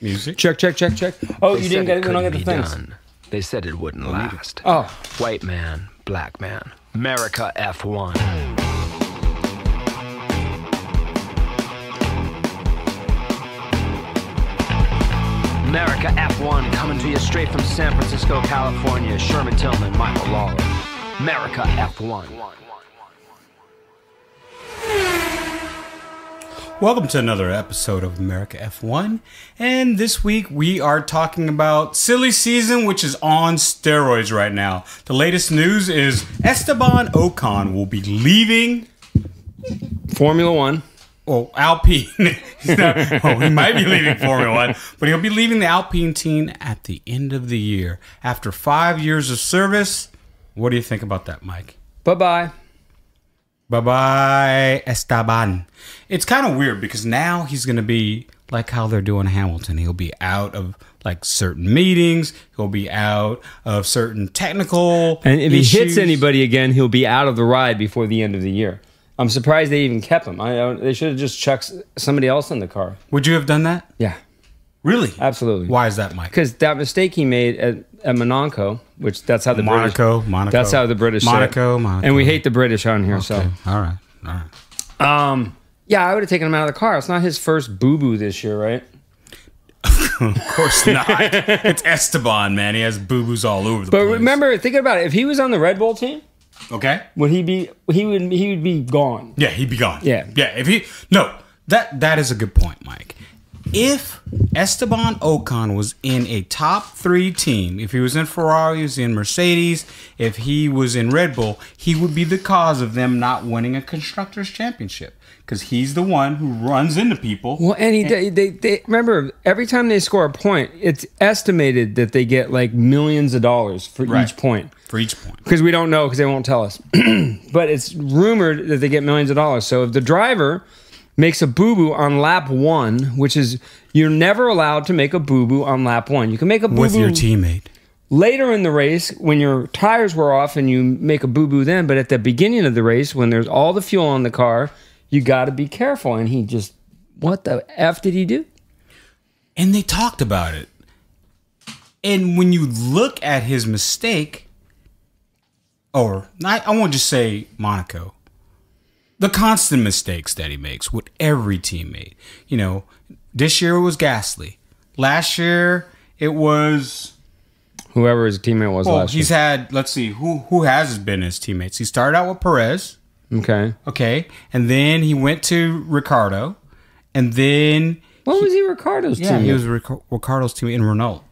Music? Check. Oh, you didn't get it on the things. They said it wouldn't last. Oh. White man, black man. America F1. America F1 coming to you straight from San Francisco, California. Sherman Tillman, Michael Law. America F1. Welcome to another episode of America F1, and this week we are talking about silly season, which is on steroids right now. The latest news is Esteban Ocon will be leaving Formula One. Oh, Alpine. He might be leaving Formula One, but he'll be leaving the Alpine team at the end of the year after 5 years of service. What do you think about that, Mike? Bye-bye. Bye-bye, Esteban. It's kind of weird because now he's going to be like how they're doing Hamilton. He'll be out of like certain meetings. He'll be out of certain technical And if issues. He hits anybody again, he'll be out of the ride before the end of the year. I'm surprised they even kept him. They should have just chucked somebody else in the car. Would you have done that? Yeah. Really? Absolutely. Why is that, Mike? Because that mistake he made at Monaco, which that's how the British. And we hate the British on here, okay. So all right. Yeah, I would have taken him out of the car. It's not his first boo-boo this year, right? Of course not. It's Esteban, man. He has boo-boos all over the place. But remember, thinking about it, if he was on the Red Bull team, okay, would he be? He would be gone. Yeah, he'd be gone. Yeah. If he that is a good point, Mike. If Esteban Ocon was in a top three team, if he was in Ferrari, he was in Mercedes, if he was in Red Bull, he would be the cause of them not winning a Constructors' Championship because he's the one who runs into people. Well, and they remember, every time they score a point, it's estimated that they get like millions of dollars for each point. For each point. Because we don't know because they won't tell us. But it's rumored that they get millions of dollars. So if the driver makes a boo-boo on lap one, which is you're never allowed to make a boo-boo on lap one. You can make a boo-boo with your teammate later in the race when your tires were off and you make a boo-boo then. But at the beginning of the race, when there's all the fuel on the car, you got to be careful. And he just, what the F did he do? And they talked about it. And when you look at his mistake, or I won't just say Monaco, the constant mistakes that he makes with every teammate. You know, this year it was Gasly. Last year it was whoever his teammate was last year. He's had, let's see, who has been his teammates? He started out with Perez. Okay. Okay. And then he went to Ricciardo. And then was he Ricciardo's teammate? Yeah, he was Ricciardo's teammate in Renault.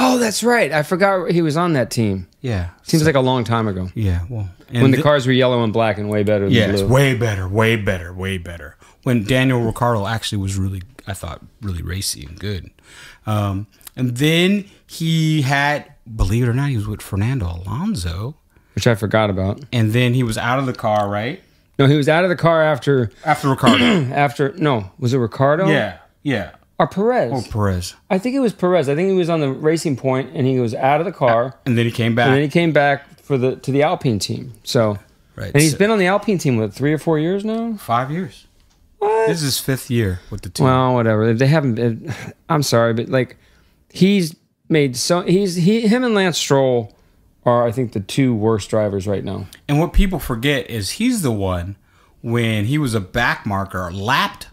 Oh, that's right. I forgot he was on that team. Yeah. Seems like a long time ago. Yeah. Well, when the cars were yellow and black and way better than blue. Yes, way better. When Daniel Ricciardo actually was really, I thought, really racy and good. And then he had, believe it or not, he was with Fernando Alonso. Which I forgot about. And then he was out of the car, right? No, he was out of the car after... After Ricciardo. Was it Ricciardo? Yeah. Or Perez. I think it was Perez. I think he was on the racing point, and he was out of the car. And then he came back. To the Alpine team. So, right. And he's been on the Alpine team, what, 3 or 4 years now? 5 years. What? This is his fifth year with the team. Well, whatever. If they haven't been, I'm sorry, but like he's made so... Him and Lance Stroll are, I think, the two worst drivers right now. And what people forget is he's the one, when he was a back marker, lapped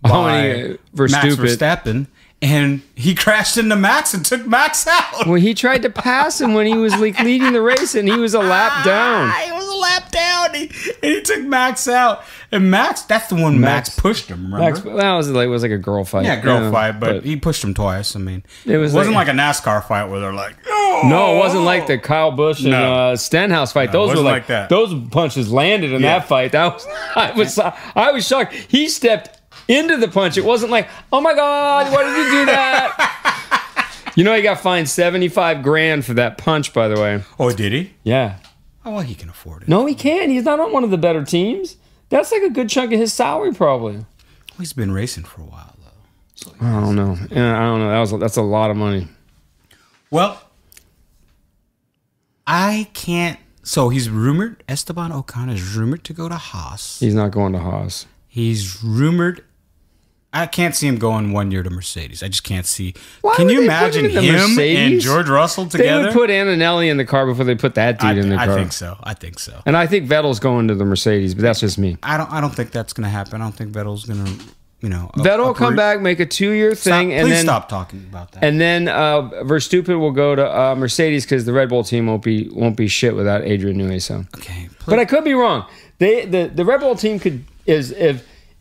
by Max Verstappen, and he crashed into Max and took Max out. Well, he tried to pass him when he was like leading the race, and he was a lap down. He took Max out. And Max, that's the one Max pushed him, remember? Max, that was like, a girl fight. Yeah, girl fight, but he pushed him twice. I mean, it wasn't like a NASCAR fight where they're like, oh. No, it wasn't like the Kyle Busch and Stenhouse fight. Those were like that. Those punches landed in that fight. I was shocked. He stepped into the punch. It wasn't like, oh my God, why did you do that? You know, he got fined $75,000 for that punch, by the way. Oh, did he? Yeah. Oh, well, he can afford it. No, he can. He's not on one of the better teams. That's like a good chunk of his salary, probably. Well, he's been racing for a while, though. So I don't know. Yeah, I don't know. That's a lot of money. Well, I can't. So he's rumored. Esteban Ocon is rumored to go to Haas. He's not going to Haas. He's rumored, I can't see him going 1 year to Mercedes. I just can't see. Can you imagine him and George Russell together? They would put Antonelli in the car before they put that dude in the car. I think so. I think so. And I think Vettel's going to the Mercedes, but that's just me. I don't think that's going to happen. I don't think Vettel's going to, you know. Vettel will come back, make a 2 year thing, and then stop talking about that. And then Verstappen will go to Mercedes because the Red Bull team won't be shit without Adrian Newey. So okay, but I could be wrong. The Red Bull team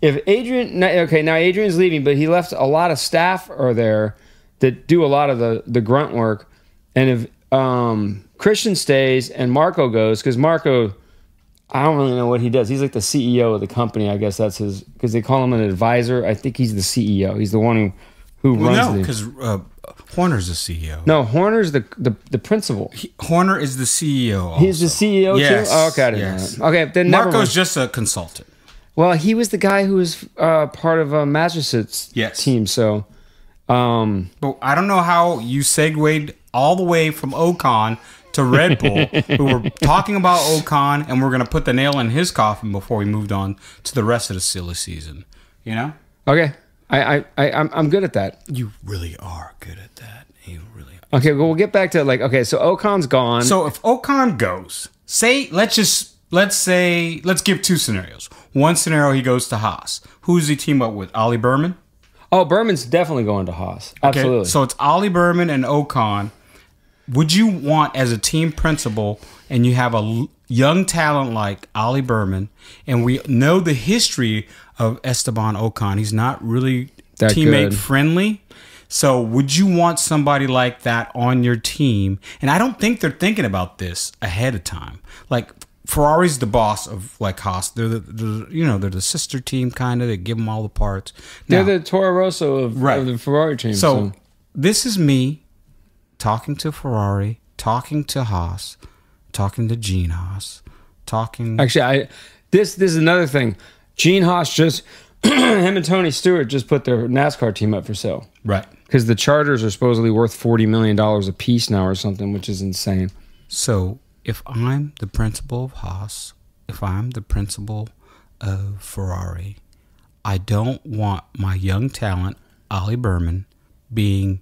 If Adrian, okay, now Adrian's leaving, but he left a lot of staff are there that do a lot of the grunt work. And if Christian stays and Marco goes, because Marco, I don't really know what he does. He's like the CEO of the company, I guess that's his, because they call him an advisor. I think he's the CEO. He's the one who runs. No, because Horner's the CEO. No, Horner's the principal. Horner is the CEO. Also. He's the CEO yes. too? Oh, okay, I didn't yes. know that. Okay, then Marco's just a consultant. Well, he was the guy who was part of a Massachusetts yes. team, so... but I don't know how you segued all the way from Ocon to Red Bull, who were talking about Ocon, and we're going to put the nail in his coffin before we moved on to the rest of the silly season, you know? Okay, I'm good at that. You really are good at that. You really are. Okay, well, we'll get back to, like, okay, so Ocon's gone. So if Ocon goes, say, let's give two scenarios. One scenario, he goes to Haas. Who does he team up with? Ollie Bearman? Oh, Bearman's definitely going to Haas. Absolutely. Okay, so it's Ollie Bearman and Ocon. Would you want, as a team principal, and you have a young talent like Ollie Bearman, and we know the history of Esteban Ocon. He's not really teammate-friendly. So would you want somebody like that on your team? And I don't think they're thinking about this ahead of time. Like... Ferrari's the boss of like Haas. They're they're the sister team kind of. They give them all the parts. Now, they're the Toro Rosso of the Ferrari team. So this is me talking to Ferrari, talking to Haas, talking to Gene Haas, talking. Actually, this is another thing. Gene Haas just him and Tony Stewart just put their NASCAR team up for sale. Right, because the charters are supposedly worth $40 million a piece now or something, which is insane. So. If I'm the principal of Haas, if I'm the principal of Ferrari, I don't want my young talent, Ollie Bearman, being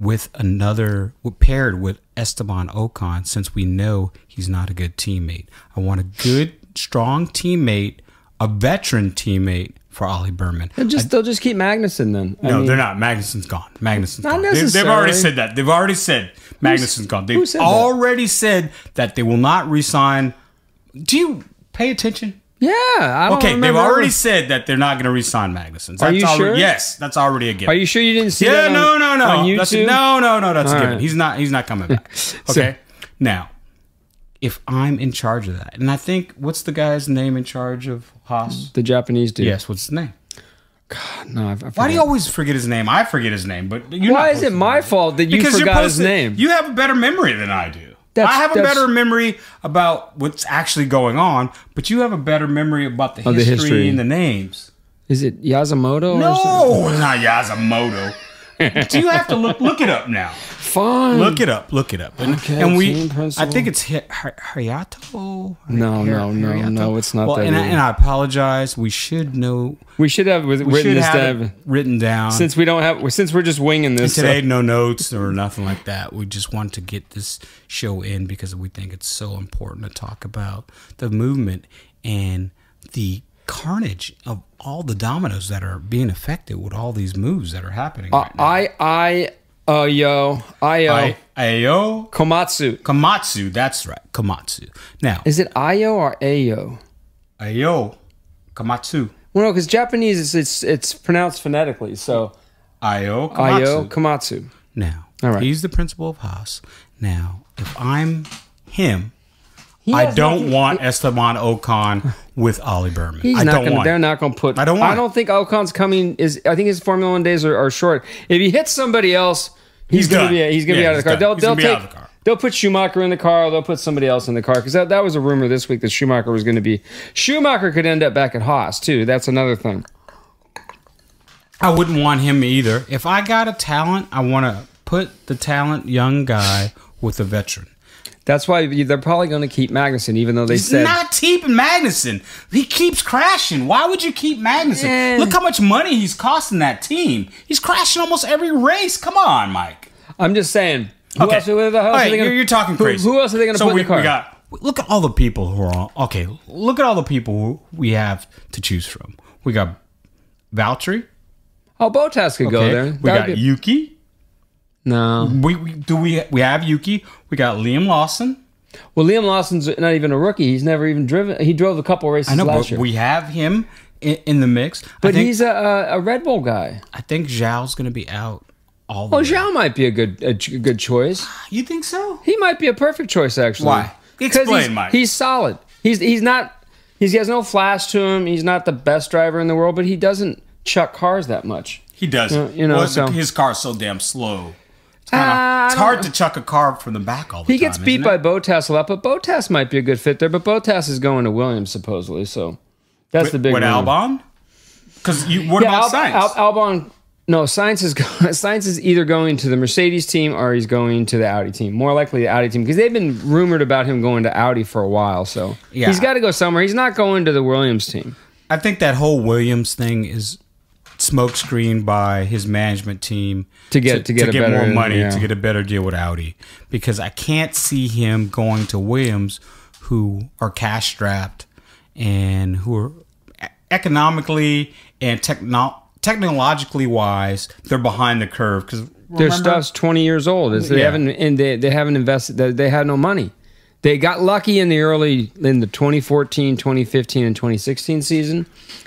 paired with Esteban Ocon, since we know he's not a good teammate. I want a good, strong teammate, a veteran teammate for Ollie Bearman. They'll just keep Magnussen then. I mean, they're not. Magnussen's gone. Magnussen's not gone. They've already said that. They've already said Magnussen's gone. They've already said that they will not resign. Do you pay attention? Yeah. I don't remember. They've already said that they're not going to resign Magnussen. Are you sure? Yes, that's already a given. Are you sure you didn't see that? Yeah, no. On YouTube? That's a given. Right. He's not coming back. Okay. So, now, if I'm in charge of that, and I think what's the guy's name in charge of Haas? The Japanese dude. Yes, what's his name? God, no, I forgot. Why do you always forget his name? I forget his name, but why is it my fault that you forgot his name? You have a better memory than I do. I have a better memory about what's actually going on, but you have a better memory about the history and the names. Is it Yamamoto? No, it's not Yamamoto. Do you have to look it up now? Fine. Look it up. Okay, and I think it's Hayato. No, it's not. Well, that and I apologize. We should know. We should have written down. Since we don't have, since we're just winging this and today, so. No notes or nothing like that. We just want to get this show in because we think it's so important to talk about the movement and the carnage of all the dominoes that are being affected with all these moves that are happening right now. Ayao Komatsu. That's right, Komatsu. Now, is it Ayo or Ayo? Ayao Komatsu. Well, no, because Japanese it's pronounced phonetically. So Ayao Komatsu. Now, all right. He's the principal of Haas. Now, if I'm him. I don't want Esteban Ocon with Ollie Bearman. They're not going to put. I don't think Ocon's coming. I think his Formula One days are short. If he hits somebody else, he's going to be out of the car. They'll put Schumacher in the car. Or they'll put somebody else in the car because that was a rumor this week that Schumacher was going to be. Schumacher could end up back at Haas too. That's another thing. I wouldn't want him either. If I got a talent, I want to put the young guy with a veteran. That's why they're probably going to keep Magnussen, even though he's said... He's not keeping Magnussen. He keeps crashing. Why would you keep Magnussen? And look how much money he's costing that team. He's crashing almost every race. Come on, Mike. I'm just saying. Who else are they going to put in the car? Look at all the people who are on... Okay, look at all the people we have to choose from. We got Valtteri. Oh, Bottas could go there. We got Yuki. No. We have Yuki. We got Liam Lawson. Well, Liam Lawson's not even a rookie. He's never even driven. He drove a couple races last year. We have him in the mix. But he's a Red Bull guy. I think Zhao's going to be out all the way. Zhao might be a good choice. You think so? He might be a perfect choice, actually. Why? Explain, Mike. He's solid. He's not... He has no flash to him. He's not the best driver in the world, but he doesn't chuck cars that much. He doesn't. You know, his car's so damn slow. It's hard to chuck a car from the back all the time. He gets beat by Bottas a lot, but Bottas might be a good fit there. But Bottas is going to Williams, supposedly, so that's the big one. What, Albon? Because what about Sainz? Albon, no, Sainz is either going to the Mercedes team or he's going to the Audi team. More likely the Audi team, because they've been rumored about him going to Audi for a while, so yeah. He's got to go somewhere. He's not going to the Williams team. I think that whole Williams thing is... smokescreen by his management team to get more money, to get a better deal with Audi, because I can't see him going to Williams, who are cash strapped and who are economically and technologically wise, they're behind the curve because their stuff's 20 years old. They haven't invested. They had no money. They got lucky in the 2014, 2015, and 2016 season.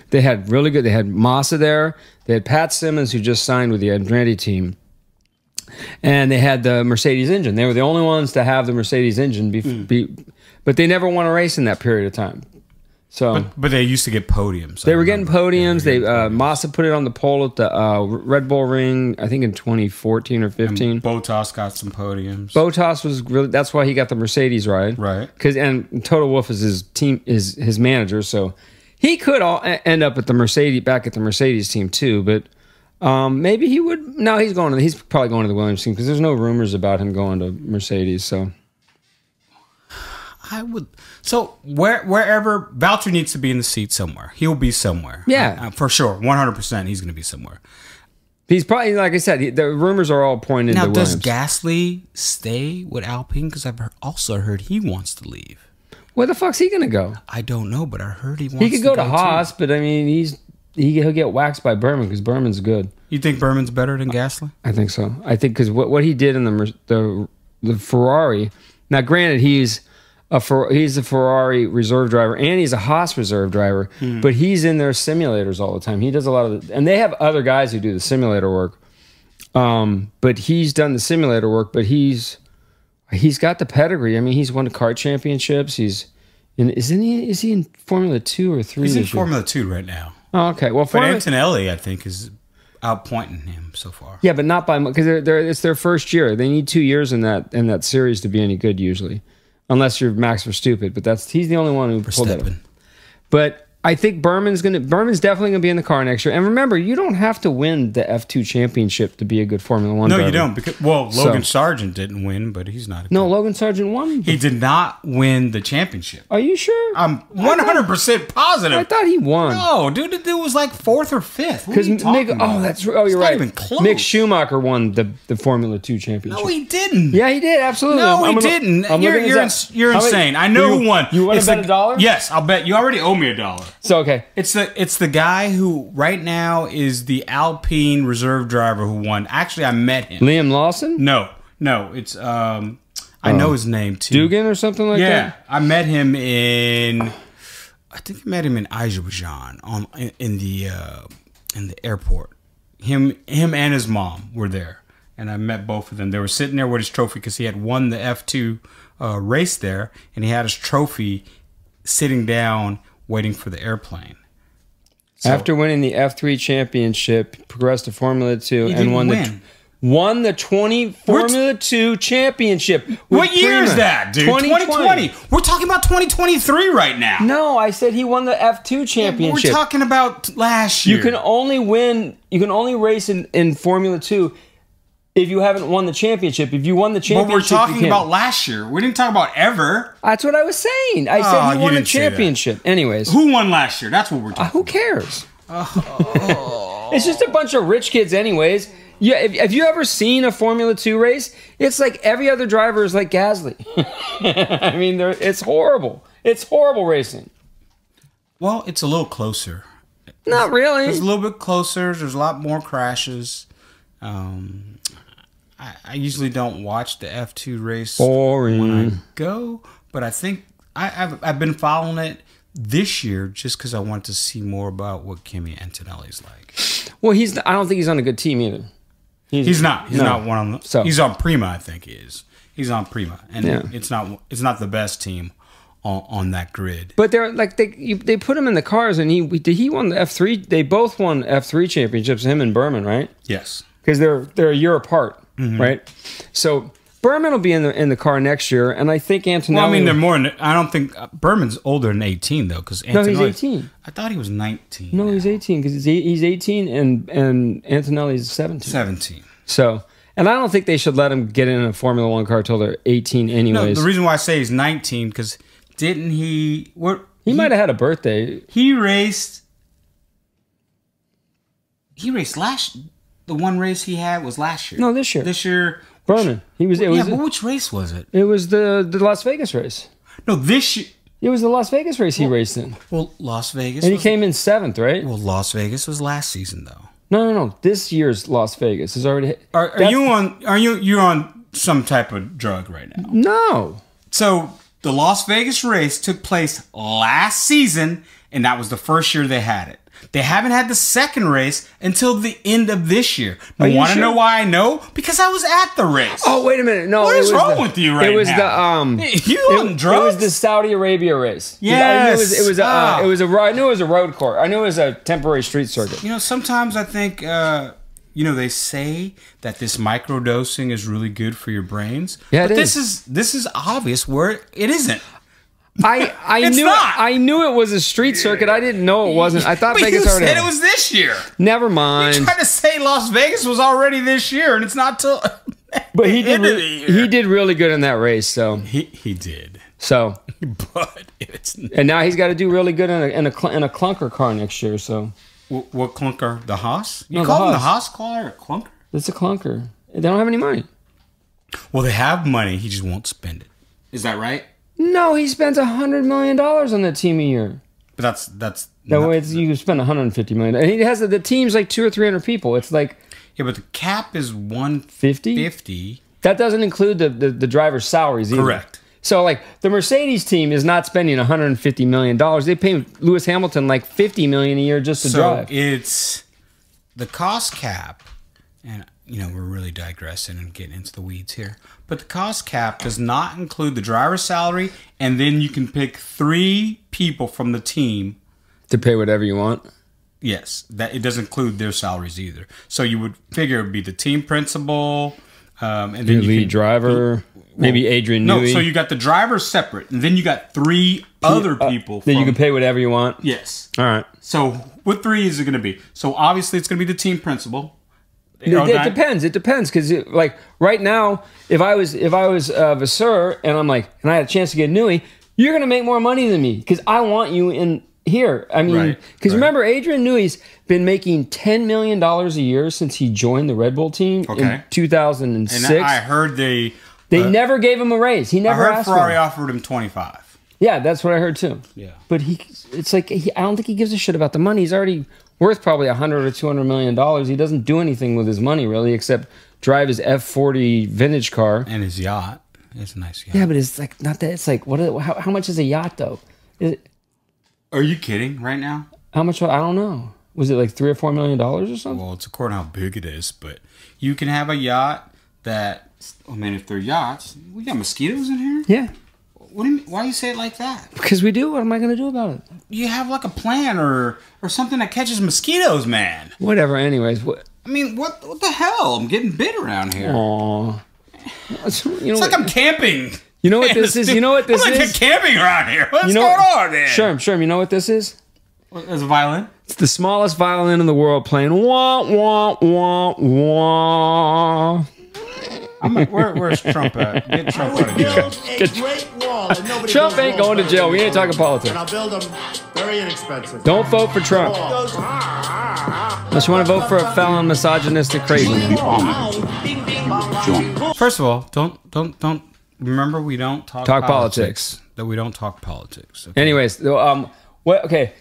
They had really good. They had Massa there. They had Pat Simmons, who just signed with the Andretti team, and they had the Mercedes engine. They were the only ones to have the Mercedes engine, but they never won a race in that period of time. So, but they used to get podiums. They were getting podiums. Massa put it on the pole at the Red Bull Ring, I think in 2014 or 15. And Bottas got some podiums. Bottas was really. That's why he got the Mercedes ride, right? And Toto Wolff is his team, is his manager, so. He could end up at the Mercedes, back at the Mercedes team too, but maybe he would. No, he's probably going to the Williams team because there's no rumors about him going to Mercedes. So I would. So wherever Valtteri needs to be in the seat somewhere, he'll be somewhere. Yeah, for sure, 100%. He's going to be somewhere. He's probably, like I said, the rumors are all pointed to Williams. Now, does Gasly stay with Alpine? Because I've also heard he wants to leave. Where the fuck's he gonna go? I don't know, but I heard he wants to go. He could go to Haas, but I mean, he'll get waxed by Bearman because Bearman's good. You think Bearman's better than Gasly? I think so. I think because what he did in the Ferrari. Now, granted, he's a Ferrari reserve driver and he's a Haas reserve driver, but he's in their simulators all the time. He does a lot of, and they have other guys who do the simulator work. But he's done the simulator work, but he's got the pedigree. I mean, he's won the kart championships. Is he in Formula 2 or 3? He's in Formula 2 right now. Oh, okay. Well, but Antonelli, I think, is outpointing him so far. Yeah, but not by much because it's their first year. They need 2 years in that series to be any good usually, unless you're Max Verstappen. But he's the only one who pulled that up. But I think Bearman's definitely gonna be in the car next year. And remember, you don't have to win the F2 championship to be a good Formula 1 driver. No, you don't. Because, well, Logan Sargeant didn't win, but he's not. No, Logan Sargeant won. He did not win the championship. Are you sure? I'm 100% positive. I thought he won. No, dude, the dude was like 4th or 5th. Because you're right. Not even close. Mick Schumacher won the Formula 2 championship. No, he didn't. Yeah, he did. Absolutely. No, he didn't. You're insane. I know who won. You want to bet $1? Yes, I'll bet. You already owe me $1. So okay, it's the guy who right now is the Alpine reserve driver who won. Actually, I met him. Liam Lawson? No, it's I know his name too. Dugan or something like that. Yeah, I met him in Azerbaijan in the airport. Him and his mom were there, and I met both of them. They were sitting there with his trophy because he had won the F2 race there, and he had his trophy sitting down, waiting for the airplane. So, after winning the F3 championship, progressed to Formula 2 and won the 20 Formula 2 championship. What year is that, dude? 2020. We're talking about 2023 right now. No, I said he won the F2 championship. We're talking about last year. You can only race in Formula 2 if you haven't won the championship. If you won the championship, but we're talking about last year. We didn't talk about ever. That's what I was saying. I said who won the championship. Anyways, who won last year? That's what we're talking. Who cares? Oh. It's just a bunch of rich kids, anyways. Yeah, have you ever seen a Formula 2 race? It's like every other driver is like Gasly. I mean, it's horrible. It's horrible racing. Well, it's a little closer. Not really. It's a little bit closer. There's a lot more crashes. I usually don't watch the F2 race when I go, but I think I've been following it this year just because I wanted to see more about what Kimi Antonelli's like. Well, I don't think he's on a good team either. He's not. He's not one of them. So. He's on Prima, I think he is. He's on Prima, and it's not the best team on that grid. But they're like they put him in the cars, and he won the F3. They both won F3 championships. Him and Bearman, right? Yes, because they're a year apart, right? So Bearman will be in the car next year, and I think Antonelli. Well, I mean, they're more. I don't think Berman's older than 18 though, because no, he's 18. I thought he was 19. No, he's 18 because he's 18, and Antonelli's 17. 17. So, and I don't think they should let him get in a Formula One car till they're 18, anyways. No, the reason why I say he's 19 because didn't he? What he might have had a birthday. He raced. He raced last. The one race he had was last year. No, this year. This year. Bearman. He was. But which race was it? It was the Las Vegas race. No, this year. It was the Las Vegas race he raced in. Well, Las Vegas. And he came in 7th, right? Well, Las Vegas was last season, though. No. This year's Las Vegas is already. You're on some type of drug right now? No. So the Las Vegas race took place last season, and that was the first year they had it. They haven't had the second race until the end of this year. Now, you want to know why I know? Because I was at the race. Oh, wait a minute. No, what is wrong with you right now? It was the you on drugs? It was the Saudi Arabia race. Yes. I knew it was a road course. I knew it was a temporary street circuit. You know, sometimes I think they say that this microdosing is really good for your brains. Yeah, but this is obvious where it isn't. I knew it was a street circuit. I didn't know it wasn't. I thought Vegas already. But you said it was this year. Never mind. You tried to say Las Vegas was already this year, and it's not till. But he did really good in that race. So he did. So, but it's and now he's got to do really good in a clunker car next year. So what clunker? The Haas? You call him the Haas car or clunker? It's a clunker. They don't have any money. Well, they have money. He just won't spend it. Is that right? No, he spends $100 million on the team a year. But that's no way. You spend $150 million, and he has the team's like 200 or 300 people. It's like but the cap is 150. That doesn't include the driver's salaries either. Correct. So like the Mercedes team is not spending $150 million. They pay Lewis Hamilton like $50 million a year just to drive. So it's the cost cap, and we're really digressing and getting into the weeds here. But the cost cap does not include the driver's salary, and then you can pick 3 people from the team to pay whatever you want. Yes, that it doesn't include their salaries either. So you would figure it would be the team principal, and then your lead driver, maybe Adrian Newey. No, so you got the driver separate, and then you got 3 other people. Then you can pay whatever you want. Yes. All right. So what 3 is it going to be? So obviously it's going to be the team principal. It depends, because like right now, if I was Vasseur and I'm like, and I had a chance to get Newey, you're gonna make more money than me because I want you in here. I mean, because remember, Adrian Newey's been making $10 million a year since he joined the Red Bull team in 2006. And I heard they never gave him a raise. He never. I heard Ferrari offered him 25. Yeah, that's what I heard too. Yeah, but I don't think he gives a shit about the money. He's already worth probably $100 or $200 million. He doesn't do anything with his money really, except drive his F40 vintage car and his yacht. It's a nice yacht. Yeah, but it's like not that. It's like what? How much is a yacht though? Are you kidding right now? How much? I don't know. Was it like $3 or $4 million or something? Well, it's according to how big it is, but you can have a yacht that. Oh man, if they're yachts, we got mosquitoes in here. Yeah. What do you mean? Why do you say it like that? Because we do. What am I going to do about it? You have like a plan or something that catches mosquitoes, man. Whatever. Anyways, what the hell? I'm getting bit around here. Aww. It's like I'm camping. You know what this is? You know what this is? I'm like camping around here. What's going on, man? Sherm, you know what this is? It's a violin. It's the smallest violin in the world playing wah, wah, wah, wah. Where's Trump at? Get Trump out of jail. Trump ain't going to jail. We ain't talking politics. And I'll build them very inexpensive. Don't vote for Trump. Unless you want to vote for a felon, misogynistic, crazy man. First of all, don't. Remember, we don't talk politics. That we don't talk politics. Okay? Anyways, okay.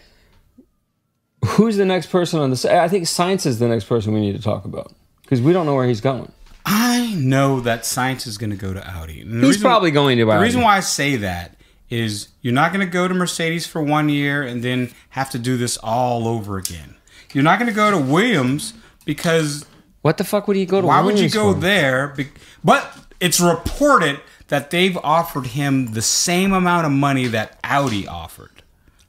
Who's the next person on this? I think Sainz is the next person we need to talk about because we don't know where he's going. I know that Sainz is going to go to Audi. He's probably going to Audi. The reason why I say that is you're not going to go to Mercedes for 1 year and then have to do this all over again. You're not going to go to Williams because... What the fuck would he go to Williams? Why would you go there? But it's reported that they've offered him the same amount of money that Audi offered.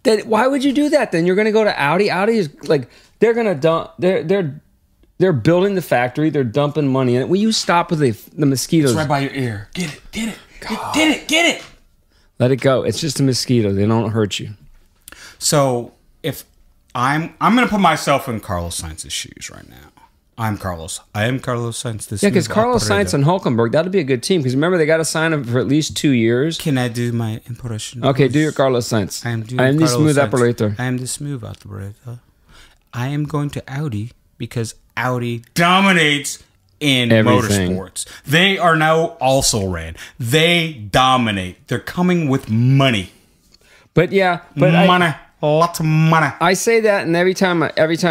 Then why would you do that? Then you're going to go to Audi. Audi is like they're going to dump. They're building the factory. They're dumping money in it. Will you stop with the mosquitoes? It's right by your ear. Get it. Get it. Get it. Get it. Let it go. It's just a mosquito. They don't hurt you. So if I'm going to put myself in Carlos Sainz's shoes right now. I'm Carlos. I am Carlos Sainz. This yeah, because Carlos Sainz and Hulkenberg, that'd be a good team. Because remember, they got to sign him for at least 2 years. Can I do my impression? Okay, do your Carlos Sainz. I am the smooth operator. I am the smooth operator. I am going to Audi because Audi dominates in motorsports. They are now also ran. They dominate. They're coming with money. But yeah, but money. Lots of money. I say that, and every time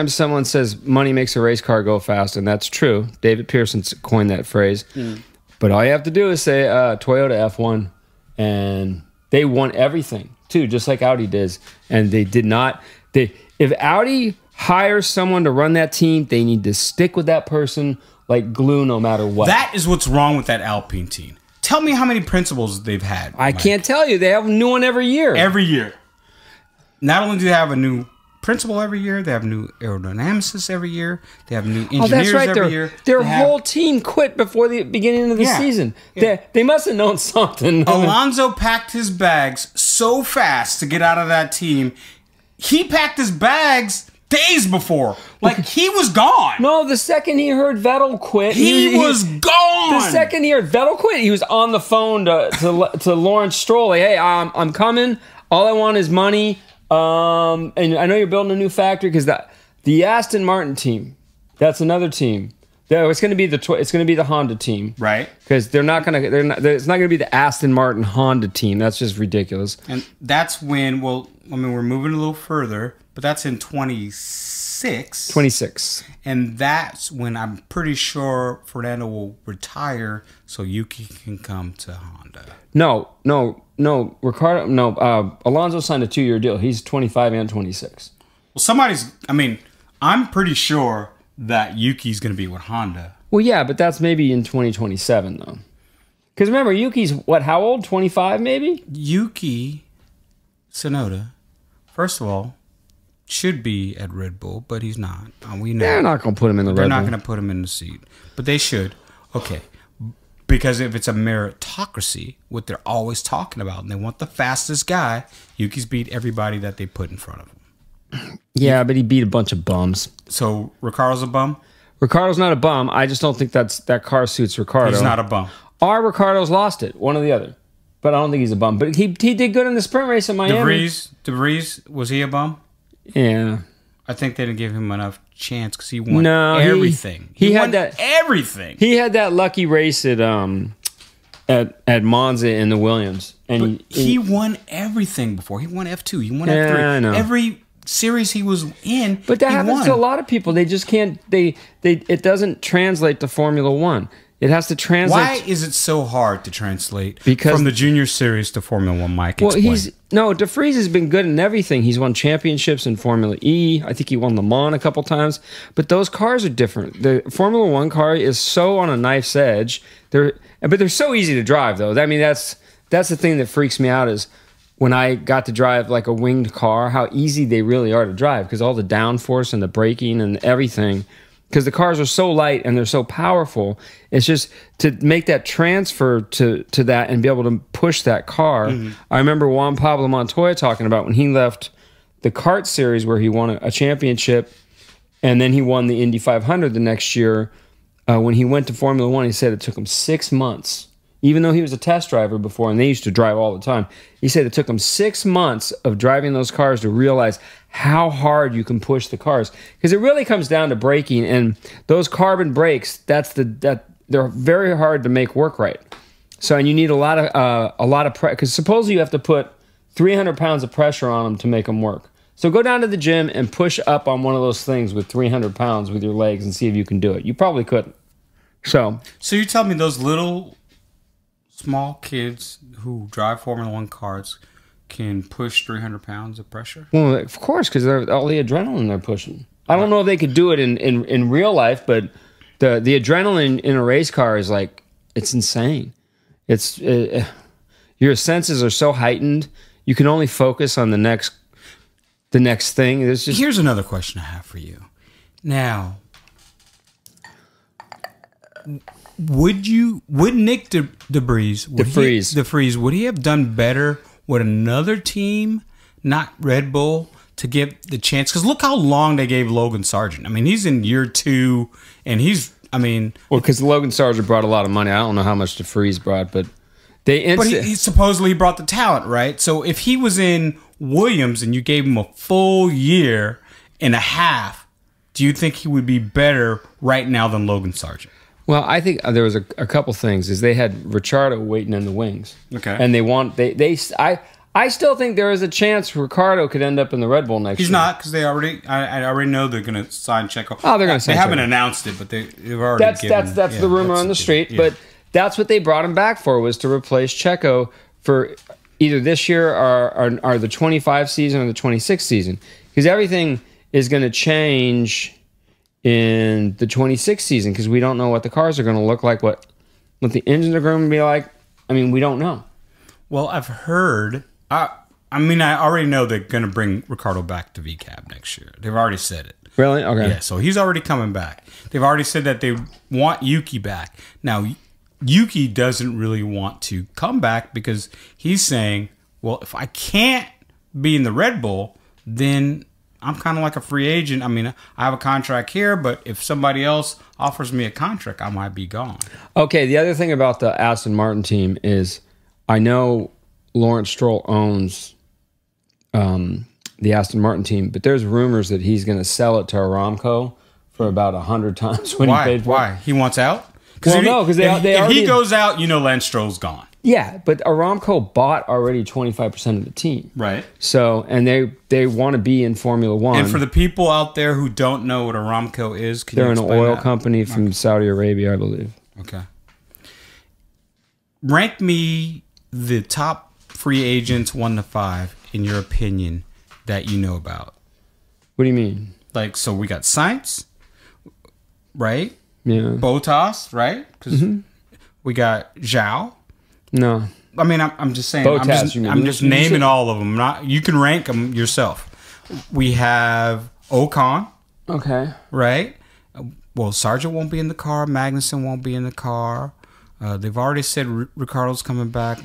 someone says money makes a race car go fast, and that's true. David Pearson coined that phrase. Mm. But all you have to do is say Toyota F1, and they won everything too, just like Audi does. And they did not. If Audi hires someone to run that team, they need to stick with that person like glue, no matter what. That is what's wrong with that Alpine team. Tell me how many principals they've had. I can't tell you. They have a new one every year. Every year. Not only do they have a new principal every year, they have new aerodynamicists every year, they have new engineers every year. Their whole team quit before the beginning of the season. Yeah. They must have known something. Alonso packed his bags so fast to get out of that team. He packed his bags days before. Like, he was gone. No, the second he heard Vettel quit, he was gone. The second he heard Vettel quit, he was on the phone to Lawrence Stroll. Like, hey, I'm coming. All I want is money. And I know you're building a new factory because the Aston Martin team, that's another team. It's going to be the Honda team, right? Because it's not going to be the Aston Martin Honda team. That's just ridiculous. And that's when we're moving a little further, but that's in 26. 26. And that's when I'm pretty sure Fernando will retire, so Yuki can come to Honda. No, Ricardo. No, Alonso signed a 2-year deal. He's 25 and 26. Well, I'm pretty sure that Yuki's going to be with Honda. Well, yeah, but that's maybe in 2027 though. Because remember, Yuki's how old? 25, maybe. Yuki Tsunoda, first of all, should be at Red Bull, but he's not. We know they're not going to put him in the Red Bull. They're not going to put him in the seat, but they should. Okay. Because if it's a meritocracy, what they're always talking about, and they want the fastest guy, Yuki's beat everybody that they put in front of him. Yeah, but he beat a bunch of bums. So Ricardo's a bum? Ricardo's not a bum. I just don't think that car suits Ricardo. He's not a bum. Or Ricardo's lost it, one or the other. But I don't think he's a bum. But he did good in the sprint race in Miami. De Vries, was he a bum? Yeah. I think they didn't give him enough chance because he won everything. He had everything. He had that lucky race at Monza in the Williams, and he won everything before. He won F2. He won F3. I know. Every series he was in, but that happens to a lot of people. They just can't. It doesn't translate to Formula One. It has to translate. Why is it so hard to translate from the junior series to Formula One, Mike? Well, De Vries has been good in everything. He's won championships in Formula E. I think he won Le Mans a couple times. But those cars are different. The Formula One car is so on a knife's edge. But they're so easy to drive, though. I mean, that's the thing that freaks me out is when I got to drive like a winged car, how easy they really are to drive because all the downforce and the braking and everything. Because the cars are so light and they're so powerful, it's just to make that transfer to that and be able to push that car. Mm-hmm. I remember Juan Pablo Montoya talking about when he left the kart series where he won a championship, and then he won the Indy 500 the next year. when he went to Formula One, he said it took him 6 months, even though he was a test driver before, and they used to drive all the time. He said it took him 6 months of driving those cars to realize how hard you can push the cars, because it really comes down to braking, and those carbon brakes, that they're very hard to make work right. So, and you need a lot of pressure, because supposedly you have to put 300 pounds of pressure on them to make them work. So go down to the gym and push up on one of those things with 300 pounds with your legs and see if you can do it. You probably couldn't. So you tell me those little small kids who drive Formula One cars can push 300 pounds of pressure? Well, of course, because all the adrenaline they're pushing. I don't know if they could do it in real life, but the adrenaline in a race car is like, it's insane. It's your senses are so heightened, you can only focus on the next thing. There's just... Here's another question I have for you. Now, would Nick De Vries, would he have done better with another team, not Red Bull, to give the chance? Because look how long they gave Logan Sargeant. I mean, he's in year 2, and he's. I mean, well, because Logan Sargeant brought a lot of money. I don't know how much De Vries brought, but he supposedly brought the talent, right? So if he was in Williams and you gave him a full year and a half, do you think he would be better right now than Logan Sargeant? Well, I think there was a couple things. Is they had Ricciardo waiting in the wings, okay, and I still think there is a chance Ricardo could end up in the Red Bull next year. He's not, because they already. I already know they're going to sign Checo. Oh, they're going to sign. They haven't announced it, but they've already. That's the rumor on the street. Yeah. But that's what they brought him back for, was to replace Checo for either this year or the 25 season or the 26 season, because everything is going to change in the 26 season, because we don't know what the cars are going to look like, what the engines are going to be like. I mean, we don't know. Well, I've heard. I mean, I already know they're going to bring Ricardo back to VCAB next year. They've already said it. Really? Okay. Yeah, so he's already coming back. They've already said that they want Yuki back. Now, Yuki doesn't really want to come back because he's saying, well, if I can't be in the Red Bull, then I'm kind of like a free agent. I mean, I have a contract here, but if somebody else offers me a contract, I might be gone. Okay, the other thing about the Aston Martin team is I know... Lawrence Stroll owns the Aston Martin team, but there's rumors that he's going to sell it to Aramco for about 100 times what he paid for. Why? He wants out? Well, no, because if he goes out, you know Lance Stroll's gone. Yeah, but Aramco bought already 25% of the team, right? So, and they want to be in Formula One. And for the people out there who don't know what Aramco is, can they're an oil company from Saudi Arabia, I believe. Okay. Rank me the top free agents 1 to 5 in your opinion that you know about. What do you mean? Like, so we got Sainz, right? Yeah. Bottas, right? Because we got Zhao. No, I mean I'm just saying. Bottas, I'm just naming all of them. Not you can rank them yourself. We have Ocon. Okay. Right. Well, Sargeant won't be in the car. Magnussen won't be in the car. They've already said Ricardo's coming back.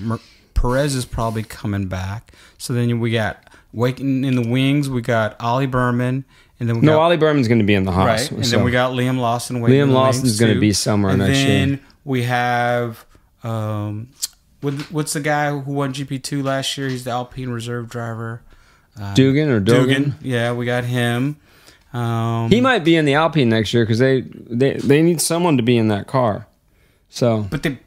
Perez is probably coming back. So then we got waiting in the wings. We got Ollie Bearman, and then Ollie Bearman's going to be in the Haas. Right, and then we got Liam Lawson. Liam Lawson's going to be somewhere next year. And then we have what's the guy who won GP2 last year? He's the Alpine reserve driver. Dugan. Yeah, we got him. He might be in the Alpine next year because they need someone to be in that car. So, but they.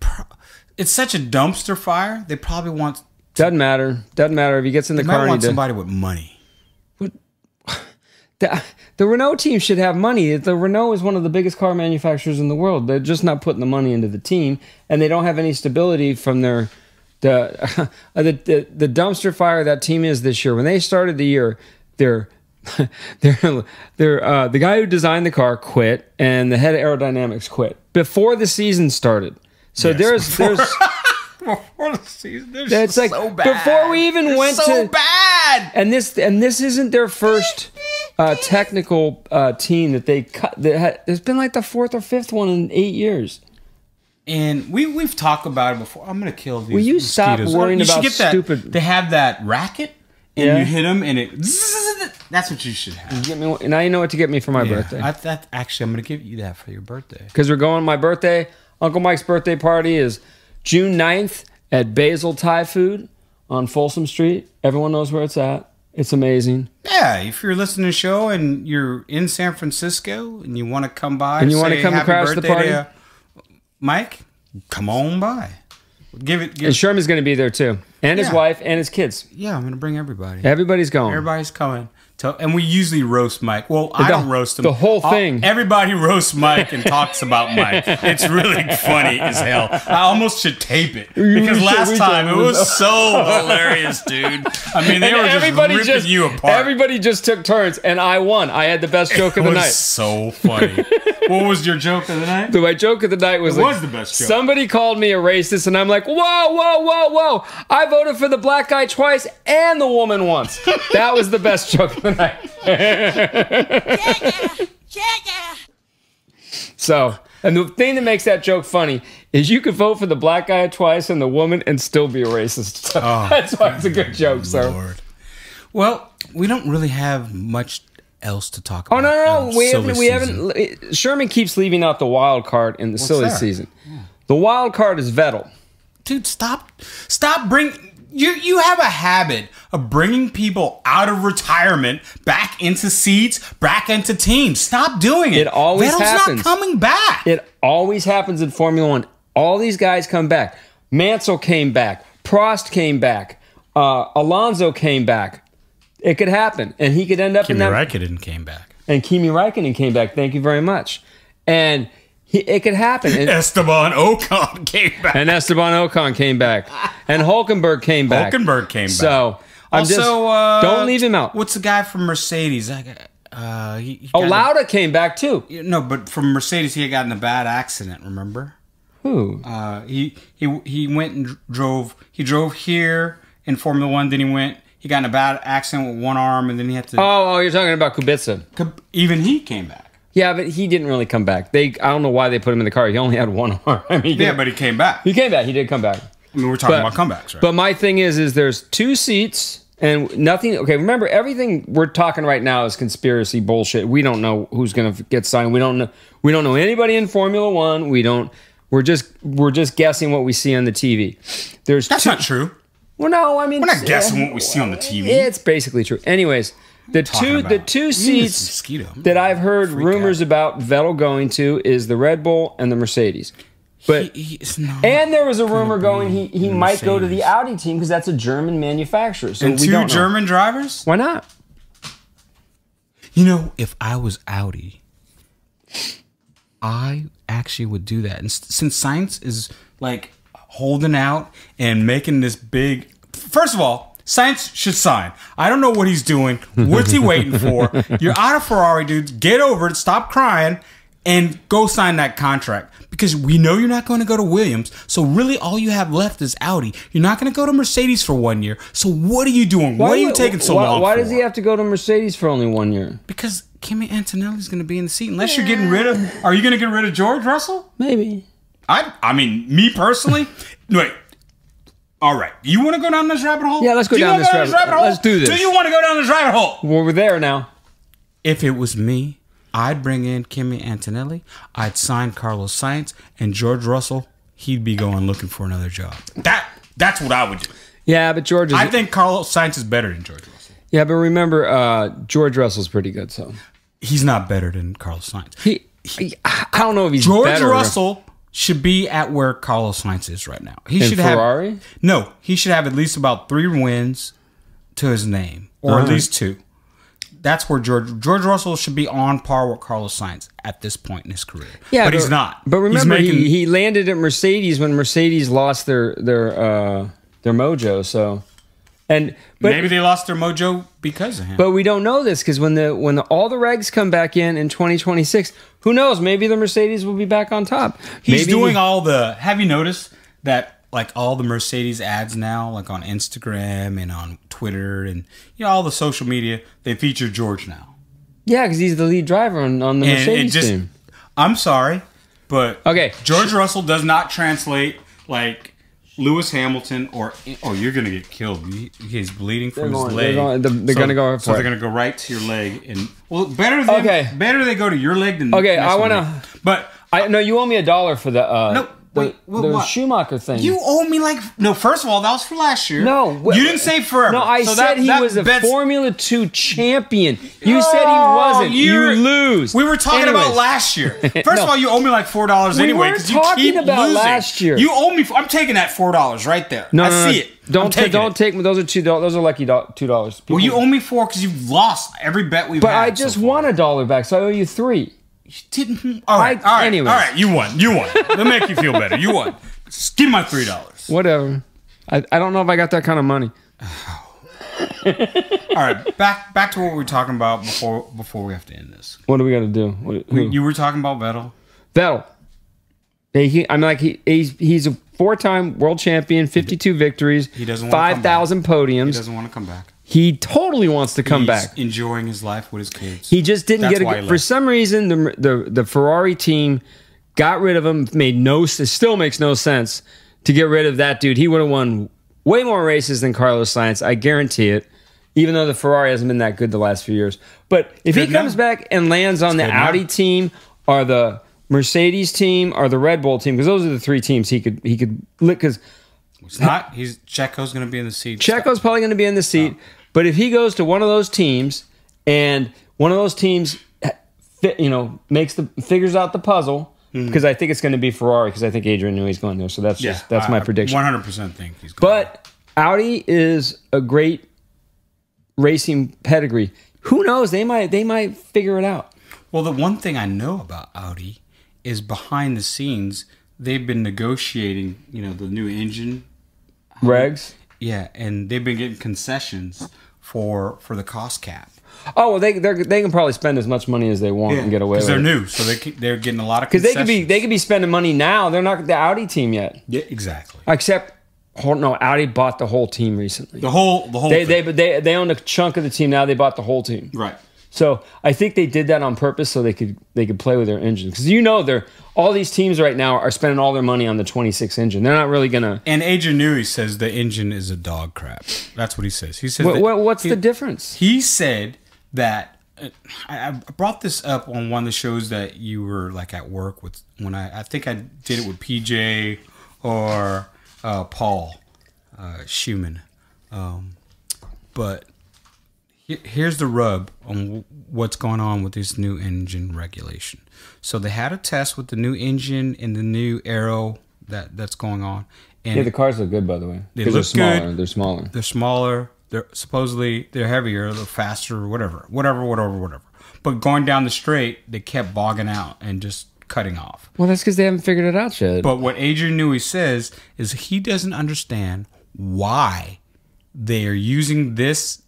It's such a dumpster fire. They probably want... Doesn't matter. Doesn't matter if he gets in the car. They might want somebody with money. What? The Renault team should have money. The Renault is one of the biggest car manufacturers in the world. They're just not putting the money into the team, and they don't have any stability from their... The dumpster fire that team is this year. When they started the year, the guy who designed the car quit, and the head of aerodynamics quit before the season started. So yes, before the season, it's like so bad. Before we even went so to bad, and this isn't their first technical team that they cut. It's been like the 4th or 5th one in 8 years, and we've talked about it before. I'm gonna kill these. Will you stop worrying about stupid? They have that racket and you hit him, and it. That's what you should have. You get me, now you know what to get me for my birthday. Actually, I'm going to give you that for your birthday. Because we're going, my birthday, Uncle Mike's birthday party is June 9th at Basil Thai Food on Folsom Street. Everyone knows where it's at. It's amazing. Yeah, if you're listening to the show and you're in San Francisco and you want to come by and you want to come crash the party, Mike, come on by. And Sherman's going to be there too, and his wife and his kids. Yeah, I'm going to bring everybody. Everybody's going. Everybody's coming. And we usually roast Mike. Well, I don't roast him. The whole thing. Everybody roasts Mike and talks about Mike. It's really funny as hell. I almost should tape it because last time it was so hilarious, dude. I mean, they were just ripping you apart. Everybody just took turns, and I won. I had the best joke of the night. It was so funny. What was your joke of the night? My joke of the night was the best joke. Somebody called me a racist, and I'm like, whoa, whoa, whoa, whoa! I voted for the black guy twice and the woman once. That was the best joke of the night. So, and the thing that makes that joke funny is you could vote for the black guy twice and the woman and still be a racist. So that's why it's a good joke, sir. Well, we don't really have much else to talk about. Oh, no, no, we haven't. Sherman keeps leaving out the wild card in the silly season. Yeah. The wild card is Vettel. Dude, stop bringing... You have a habit of bringing people out of retirement back into seats, back into teams. Stop doing it. It always happens. Vettel's not coming back. It always happens in Formula One. All these guys come back. Mansell came back. Prost came back. Alonso came back. It could happen, and he could end up in that. Kimi Räikkönen came back. And Kimi Räikkönen came back. Thank you very much. And it could happen. Esteban Ocon came back. And Esteban Ocon came back. And Hulkenberg came back. Hulkenberg came back. So, don't leave him out. What's the guy from Mercedes? Lauda came back, too. No, but from Mercedes, he got in a bad accident, remember? Who? He went and drove. He drove here in Formula One, then he went. He got in a bad accident with one arm, and then he had to... Oh, you're talking about Kubica. Even he came back. Yeah, but he didn't really come back. I don't know why they put him in the car. He only had one arm. I mean, but he came back. He came back. He did come back. I mean, we're talking about comebacks, right? But my thing is there's two seats and nothing. Okay, remember, everything we're talking right now is conspiracy bullshit. We don't know who's going to get signed. We don't know anybody in Formula One. We're just guessing what we see on the TV. That's not true. Well, no, I mean, we're not guessing what we see on the TV. It's basically true. Anyways. The two seats that I've heard rumors about Vettel going to is the Red Bull and the Mercedes. But and there was a rumor going he might go to the Audi team because that's a German manufacturer. So and we don't know. German drivers? Why not? You know, if I was Audi, I actually would do that. And since Sainz is like holding out and making this big, first of all. Sainz should sign. I don't know what he's doing. What's he waiting for? You're out of Ferrari, dude. Get over it. Stop crying and go sign that contract because we know you're not going to go to Williams. So really all you have left is Audi. You're not going to go to Mercedes for 1 year. So what are you doing? Why are you taking so long for? Why does he have to go to Mercedes for only 1 year? Because Kimi Antonelli's going to be in the seat unless you're getting rid of... Are you going to get rid of George Russell? Maybe. I mean, me personally... Wait. All right. You want to go down this rabbit hole? Yeah, let's go down this rabbit hole. Let's do this. Do you want to go down this rabbit hole? Well, we're there now. If it was me, I'd bring in Kimi Antonelli. I'd sign Carlos Sainz and George Russell. He'd be going looking for another job. That's what I would do. Yeah, but George is... I think Carlos Sainz is better than George Russell. Yeah, but remember, George Russell's pretty good, so... He's not better than Carlos Sainz. I don't know if he's George better. George Russell... should be at where Carlos Sainz is right now. He should have Ferrari? No, he should have at least about 3 wins to his name, or at least 2. That's where George Russell should be on par with Carlos Sainz at this point in his career. Yeah, but he's not. But remember, he landed at Mercedes when Mercedes lost their mojo. So, maybe they lost their mojo because of him. But we don't know this because when all the regs come back in 2026. Who knows? Maybe the Mercedes will be back on top. He's doing all the... Have you noticed that like all the Mercedes ads now, like on Instagram and on Twitter and all the social media, they feature George now. Yeah, because he's the lead driver on the Mercedes team. I'm sorry, but George Russell does not translate like Lewis Hamilton or... Oh, you're going to get killed. He's bleeding from his leg. They're going to go for it. So they're going to go right to your leg. And well, better they go to your leg than... Okay, I want to... But... No, you owe me $1 for the... no. Wait, the Schumacher thing. You owe me like... No, first of all, that was for last year. No. You didn't say forever. No, I said he was a Formula 2 champion. You said he wasn't. You lose. We were talking about last year. First of all, you owe me like $4 anyway because you keep losing. Last year. You owe me... I'm taking that $4 right there. No, I see it. Don't take me. Those are $2. Those are lucky $2. Well, you owe me $4 because you've lost every bet we've had. But I just won $1 back, so I owe you $3. You didn't. All right. You won. That'll make you feel better. You won. Just give me my $3. Whatever. I don't know if I got that kind of money. All right. Back to what we were talking about before we have to end this. What do we got to do? You were talking about Vettel. Vettel. He's a four-time world champion, 52 victories, 5,000 podiums. He doesn't want to come back. He totally wants to come back. He's enjoying his life with his kids. He just didn't get it. For some reason, the Ferrari team got rid of him. It still makes no sense to get rid of that dude. He would have won way more races than Carlos Sainz. I guarantee it. Even though the Ferrari hasn't been that good the last few years. But if he comes back and lands on the Audi team or the Mercedes team or the Red Bull team, because those are the three teams he could lick. Because Checo's going to be in the seat. Checo's probably going to be in the seat. But if he goes to one of those teams, and one of those teams, figures out the puzzle, because I think it's going to be Ferrari, because I think Adrian Newey's going there. So that's my prediction. 100% think he's going. But Audi is a great racing pedigree. Who knows? They might figure it out. Well, the one thing I know about Audi is behind the scenes they've been negotiating, the new engine regs. Yeah, and they've been getting concessions for the cost cap. Oh, well, they can probably spend as much money as they want and get away with it. Because they're new, so they're getting a lot of concessions. Because they could be spending money now. They're not the Audi team yet. Yeah, exactly. Except, Audi bought the whole team recently. The whole thing. They owned a chunk of the team. Now they bought the whole team. Right. So I think they did that on purpose so they could play with their engine, because they're all these teams right now are spending all their money on the 26 engine. They're not really gonna. And Adrian Newey says the engine is a dog crap. That's what he says. He says what's the difference? He said that I brought this up on one of the shows that you were like at work with when I think I did it with PJ or Paul Schumann, but. Here's the rub on what's going on with this new engine regulation. So they had a test with the new engine and the new aero that's going on. And the cars look good, by the way. They look smaller. Good. They're smaller. They're supposedly they're heavier, they're faster, whatever. But going down the straight, they kept bogging out and just cutting off. Well, that's because they haven't figured it out yet. But what Adrian Newey says is he doesn't understand why they are using this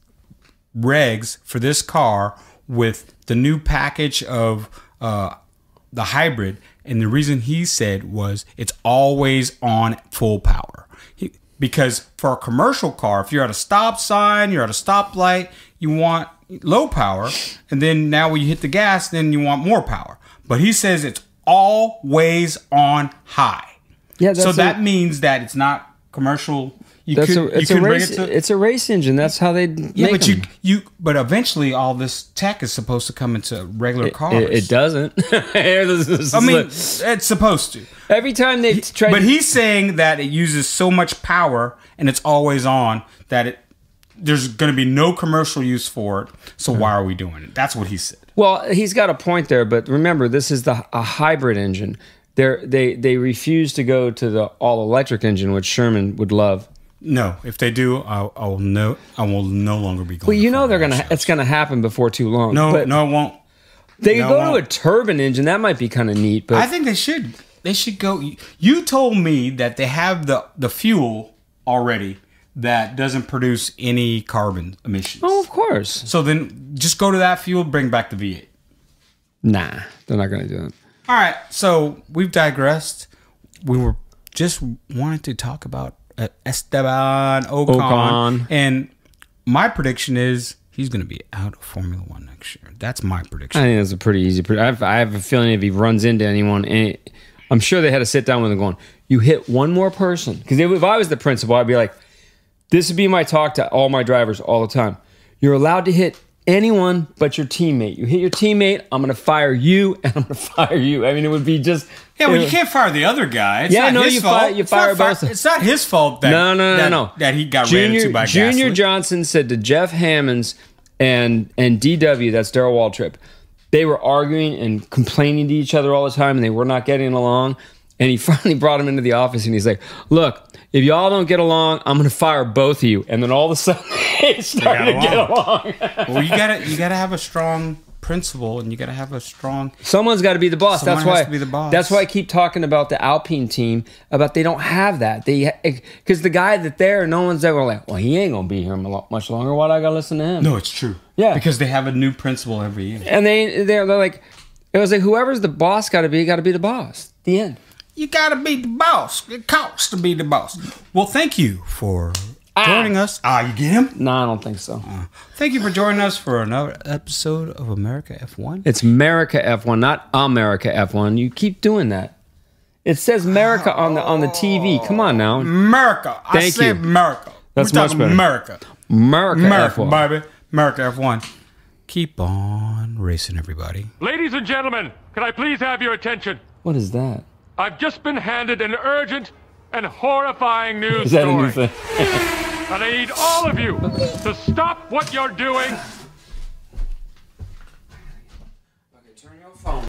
regs for this car with the new package of the hybrid, and the reason he said was it's always on full power, because for a commercial car, if you're at a stop sign, you're at a stoplight, you want low power, and then now when you hit the gas, then you want more power. But he says it's always on high. Yeah, so that means that it's not commercial. It's a race engine. That's how they make them. But eventually, all this tech is supposed to come into regular cars. It doesn't. It's supposed to. Every time they try. But he's saying that it uses so much power and it's always on that there's going to be no commercial use for it. So why are we doing it? That's what he said. Well, he's got a point there. But remember, this is a hybrid engine. They refuse to go to the all electric engine, which Sherman would love. No, if they do, I will no longer be going. Well, it's gonna happen before too long. No, it won't. They go to a turbine engine. That might be kind of neat. But I think they should. They should go. You told me that they have the fuel already that doesn't produce any carbon emissions. Oh, of course. So then, just go to that fuel. Bring back the V8. Nah, they're not gonna do that. All right. So we've digressed. We were just wanted to talk about Esteban Ocon. And my prediction is he's going to be out of Formula One next year. That's my prediction. I think that's a pretty easy prediction. I have a feeling if he runs into anyone, I'm sure they had to sit down with them going, you hit one more person. Because if I was the principal, I'd be like, this would be my talk to all my drivers all the time. You're allowed to hit anyone but your teammate. You hit your teammate, I'm going to fire you, and I'm going to fire you. I mean, it would be just... Yeah, well, you can't fire the other guy. It's not his fault. You fire both. It's not his fault that he got ran into by Gasly. Junior Johnson said to Jeff Hammonds and DW, that's Darrell Waltrip, they were arguing and complaining to each other all the time, and they were not getting along. And he finally brought him into the office, and he's like, look, if y'all don't get along, I'm going to fire both of you. And then all of a sudden, it's starting to get along. Well, you gotta have a strong principle, and you got to have a strong... Someone's got to be the boss. That's why I keep talking about the Alpine team, about they don't have that. Because the guy that's there, no one's ever like, well, he ain't going to be here much longer. Why do I got to listen to him? No, it's true. Yeah. Because they have a new principle every year. And they're like... It was like, whoever's the boss got to be the boss. The end. You gotta be the boss. It costs to be the boss. Well, thank you for joining us. You get him? No, I don't think so. Thank you for joining us for another episode of America F1. It's America F1, not America F1. You keep doing that. It says America on the TV. Come on now. America. Thank I said America. That's much better. America. America F1. Baby. America F1. Keep on racing, everybody. Ladies and gentlemen, can I please have your attention? What is that? I've just been handed an urgent and horrifying news story. And I need all of you to stop what you're doing. Okay, turn your phone